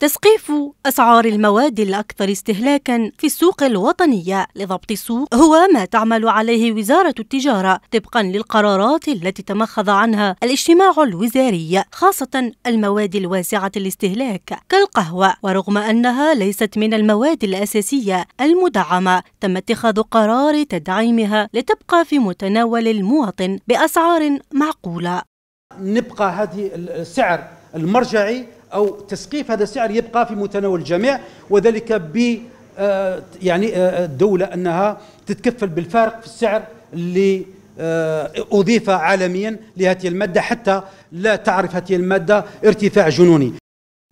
تسقيف أسعار المواد الأكثر استهلاكاً في السوق الوطنية لضبط السوق هو ما تعمل عليه وزارة التجارة طبقاً للقرارات التي تمخض عنها الاجتماع الوزاري، خاصة المواد الواسعة الاستهلاك كالقهوة. ورغم أنها ليست من المواد الأساسية المدعمة، تم اتخاذ قرار تدعيمها لتبقى في متناول المواطن بأسعار معقولة. نبقى هذه السعر المرجعي أو تسقيف هذا السعر يبقى في متناول الجميع، وذلك ب الدولة أنها تتكفل بالفارق في السعر اللي أضيف عالميا لهذه المادة حتى لا تعرف هذه المادة ارتفاع جنوني.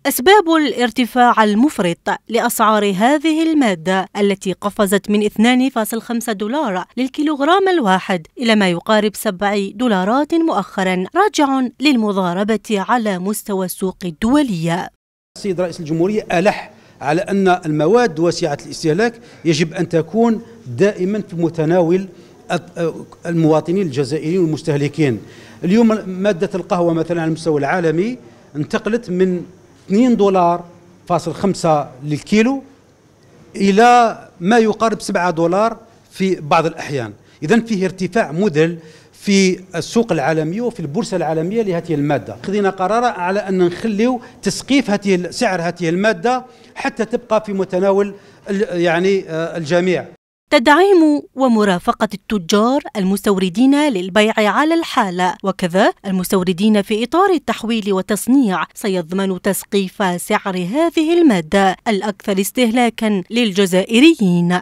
أسباب الارتفاع المفرط لأسعار هذه المادة التي قفزت من 2.5 دولار للكيلوغرام الواحد إلى ما يقارب 7 دولارات مؤخرا، راجع للمضاربة على مستوى السوق الدولية. السيد رئيس الجمهورية ألح على أن المواد واسعة الاستهلاك يجب أن تكون دائما في متناول المواطنين الجزائريين والمستهلكين. اليوم مادة القهوة مثلا على المستوى العالمي انتقلت من 2.5 دولار للكيلو إلى ما يقارب 7 دولار في بعض الأحيان. إذن فيه ارتفاع مذهل في السوق العالمية وفي البورصة العالمية لهذه المادة. خذينا قرارا على أن نخليو تسقيف سعر هذه المادة حتى تبقى في متناول الجميع. تدعيم ومرافقة التجار المستوردين للبيع على الحالة، وكذا المستوردين في إطار التحويل والتصنيع، سيضمن تسقيف سعر هذه المادة الأكثر استهلاكاً للجزائريين.